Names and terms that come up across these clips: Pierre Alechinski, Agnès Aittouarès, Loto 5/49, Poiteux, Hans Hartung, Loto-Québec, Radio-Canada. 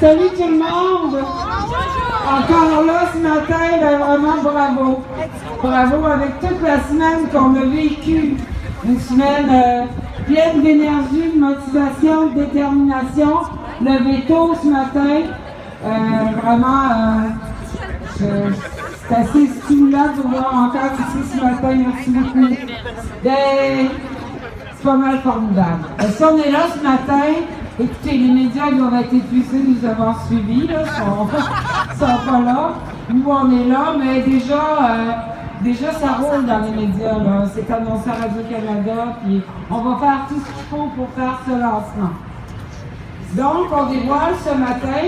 Salut tout le monde! Encore là ce matin, ben vraiment bravo! Bravo avec toute la semaine qu'on a vécue. Une semaine pleine d'énergie, de motivation, de détermination. Levé tôt ce matin, vraiment, c'est assez stimulant de voir encore ici ce matin. Merci beaucoup. C'est pas mal formidable. Si on est là ce matin, écoutez, les médias, ils ont été épuisés de nous avoir suivis, là, ils sont pas là. Nous, on est là, mais déjà ça roule dans les médias, là. C'est annoncé à Radio-Canada, puis on va faire tout ce qu'il faut pour faire ce lancement. Donc, on dévoile ce matin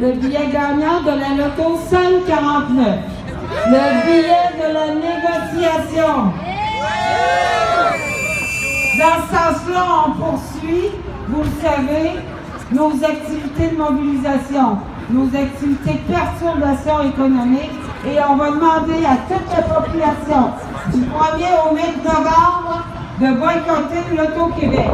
le billet gagnant de la Loto 549, le billet de la négociation. Dans ce sens-là, on poursuit, vous le savez, nos activités de mobilisation, nos activités de perturbation économique, et on va demander à toute la population du 1er au 9 novembre de boycotter le Loto-Québec.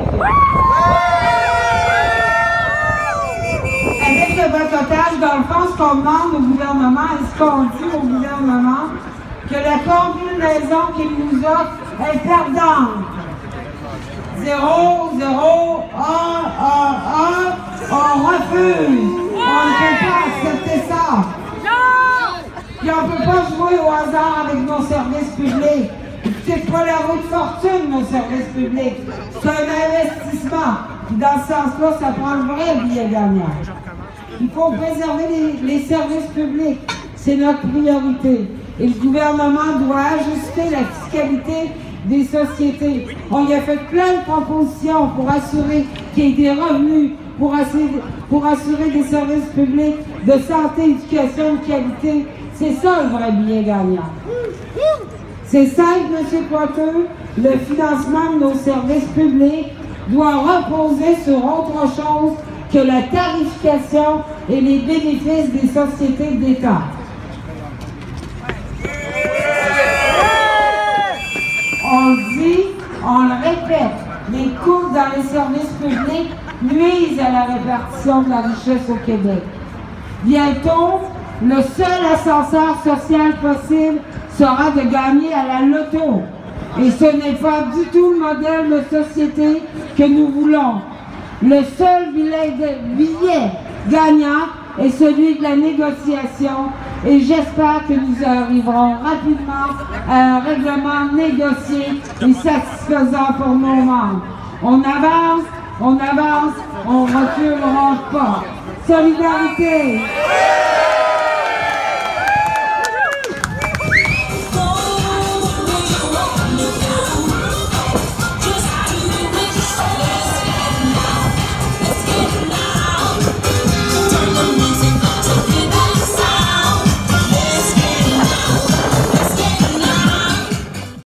Avec le boycottage, dans le fond, ce qu'on demande au gouvernement et ce qu'on dit au gouvernement, que la combinaison qu'il nous offre est perdante. 0, 0, 1, 1, 1, on refuse. On ne peut pas accepter ça. Puis on ne peut pas jouer au hasard avec nos services publics. C'est pas la roue de fortune, nos services publics. C'est un investissement. Puis dans ce sens-là, ça prend le vrai billet gagnant. Il faut préserver les services publics. C'est notre priorité. Et le gouvernement doit ajuster la fiscalité des sociétés. On y a fait plein de propositions pour assurer qu'il y ait des revenus, pour assurer des services publics de santé, éducation, de qualité. C'est ça le vrai billet gagnant. C'est simple, M. Poiteux, le financement de nos services publics doit reposer sur autre chose que la tarification et les bénéfices des sociétés d'État. On le dit, on le répète, les coupes dans les services publics nuisent à la répartition de la richesse au Québec. Bientôt, le seul ascenseur social possible sera de gagner à la loto. Et ce n'est pas du tout le modèle de société que nous voulons. Le seul billet gagnant est celui de la négociation. Et j'espère que nous arriverons rapidement à un règlement négocié et satisfaisant pour nos membres. On avance, on reculera pas. Solidarité!